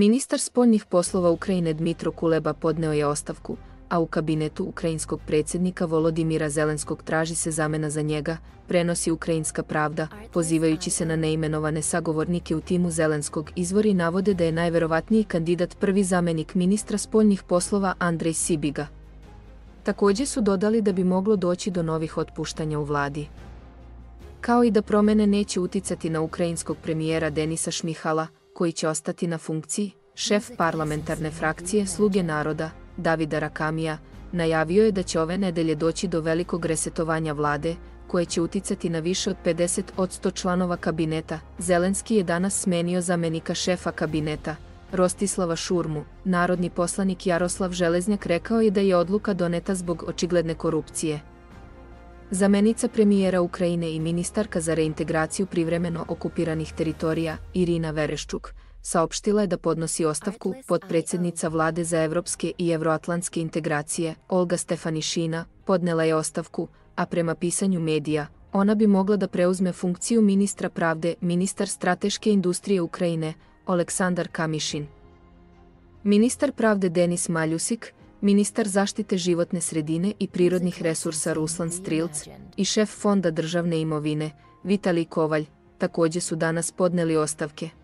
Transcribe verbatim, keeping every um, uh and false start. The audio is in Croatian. Ministar spoljnih poslova Ukrajine Dmitro Kuleba podneo je ostavku, a u kabinetu ukrajinskog predsjednika Volodimira Zelenskog traži se zamjena za njega, prenosi Ukrajinska pravda, pozivajući se na neimenovane sagovornike u timu Zelenskog. Izvori navode da je najverovatniji kandidat prvi zamjenik ministra spoljnih poslova Andrzej Sibiga. Također su dodali da bi moglo doći do novih otpuštanja u vladi. Kao i da promjene neće uticati na ukrajinskog premijera Denisa Šmihala, koji će ostati na funkciji. Šef parlamentarne frakcije Sluge naroda, David Rakamija, najavio je da će ove nedelje doći do velikog resetovanja vlade, koje će uticati na više od pedeset posto članova kabineta. Zelenski je danas smenio zamjenika šefa kabineta, Rostislava Šurmu. Narodni poslanik Jaroslav Železnjak rekao je da je odluka doneta zbog očigledne korupcije. Zamjenica premijera Ukrajine i ministarka za reintegraciju privremeno okupiranih teritorija, Irina Veresčuk, saopštila je da podnosi ostavku. Potpredsjednica vlade za evropske i evroatlantske integracije, Olga Stefanišina, podnela je ostavku, a prema pisanju medija, ona bi mogla da preuzme funkciju ministra pravde. Ministar strateške industrije Ukrajine, Aleksandar Kamišin, ministar pravde Denis Maljusik, ministar zaštite životne sredine i prirodnih resursa Ruslan Strils i šef Fonda državne imovine, Vitalij Kovalj, također su danas podneli ostavke.